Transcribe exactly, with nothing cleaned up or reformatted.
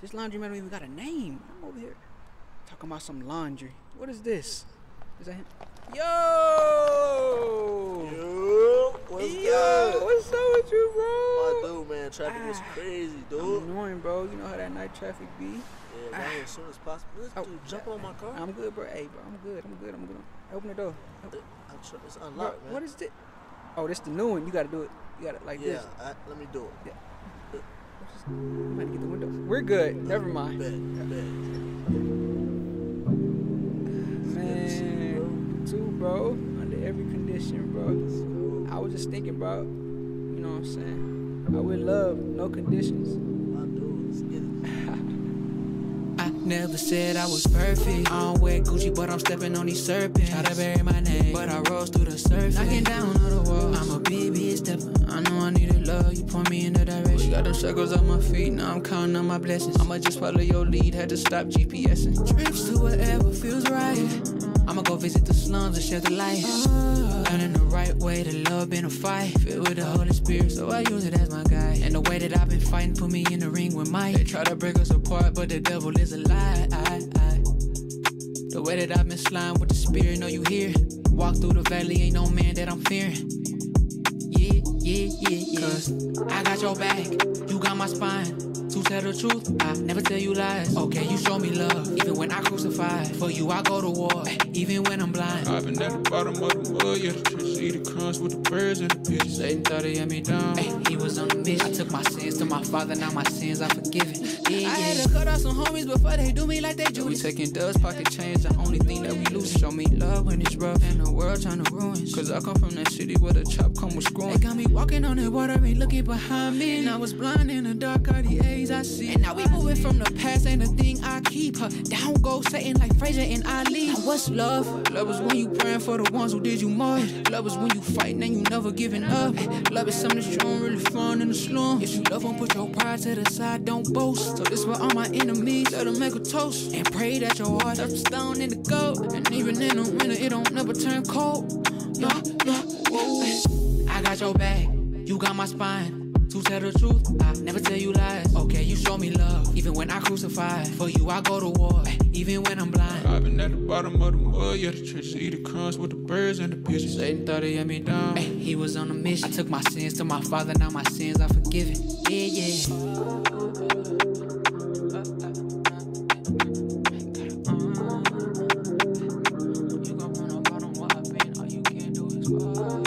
This laundromat don't even got a name. I'm over here talking about some laundry. What is this? Is that him? Yo! Yo! What's Yo, good? What's up with you, bro? My dude, man, traffic ah, was crazy, dude. I'm annoying, bro. You know how that night traffic be. Yeah, man, ah. as soon as possible. Let's oh, dude, jump on my car. I'm good, bro. Hey, bro, I'm good. I'm good. I'm good. Open the door. Open. It's unlocked, bro, man. What is this? Oh, this the new one. You gotta do it. You gotta like yeah, this. Yeah, let me do it. Yeah. I'm about to get the window. We're good. Never mind. Bet, bet. Man, too, bro. Under every condition, bro. I was just thinking about, you know what I'm saying? I would love no conditions. My dude, let's get it. I never said I was perfect. I don't wear Gucci, but I'm stepping on these serpents. Try to bury my name, but I rose through the surface. Knocking down all the walls. I'm a big, big stepper. I know I needed love. You point me in the direction. Got them circles on my feet. Now I'm counting on my blessings. I'ma just follow your lead. Had to stop GPSing. Trips to wherever feels right. I'ma go visit the slums and share the light. Learning the right way to love in a fight. Filled with the Holy Spirit, so I use it as my guide. And the way that I've been fighting put me in the ring with Mike. They try to break us apart, but the devil is a lie. I, I. The way that I've been slime with the spirit, know you hear. Walk through the valley, ain't no man that I'm fearing. Yeah, yeah, yeah, yeah. Cause I got your back, you got my spine. To tell the truth, I never tell you lies. Okay, you show me love, even when I crucify. For you, I go to war, even when I'm blind. I've been at the bottom of the world, yeah. To see the crumbs with the birds and the pigeons. Satan thought he had me down. Ay, he was on a mission. I took my sins to my father, now my sins are forgiven. Yeah, I had to cut off some homies before they do me like they do. We taking dust, pocket change, the only thing that we lose. Show me love when it's rough, and the world trying to ruin. Cause I come from that city where the chop come with screwing. They got me walking on that water, ain't looking behind me. And I was blind in the dark, all the A's I see. And now we moving from the past, ain't a thing I keep her. Down go Satan like Frazier and Ali. Now what's love? Love is when you praying for the ones who did you mud. Love is when you fighting and you never giving up. Love is something that you don't really find in the slum. If you love them, put your pride to the side, don't boast. So this for all my enemies, let them make a toast. And pray that your heart up stone in the gold. And even in the winter, it don't never turn cold. No, no, whoa. I got your back, you got my spine. To tell the truth, I never tell you lies. Okay, you show me love, even when I crucify. For you, I go to war, even when I'm blind. I've been at the bottom of the world, yeah, the trenches eat the crumbs with the birds and the pigeons. Satan thought he had me down. Ay, he was on a mission. I took my sins to my father, now my sins are forgiven. Yeah, yeah. Oh.